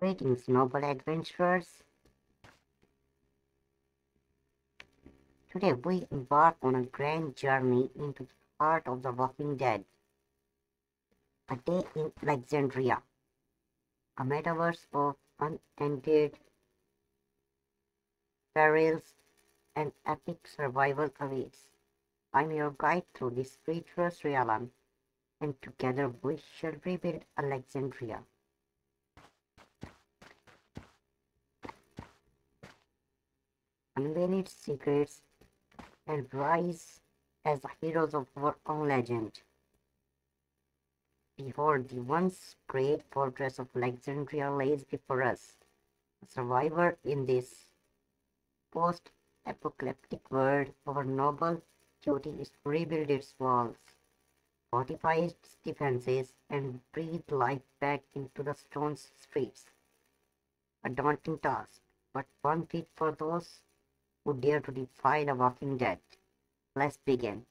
Greetings, noble adventurers. Today we embark on a grand journey into the heart of the Walking Dead. A day in Alexandria, a metaverse of unended perils and epic survival awaits. I'm your guide through this treacherous realm, and together we shall rebuild Alexandria. Unveil its secrets and rise as the heroes of our own legend. Behold, the once great fortress of Alexandria lays before us. A survivor in this post-apocalyptic world, our noble duty is to rebuild its walls, fortify its defenses, and breathe life back into the stone streets. A daunting task, but one fit for those who dare to defy the Walking Dead. Let's begin.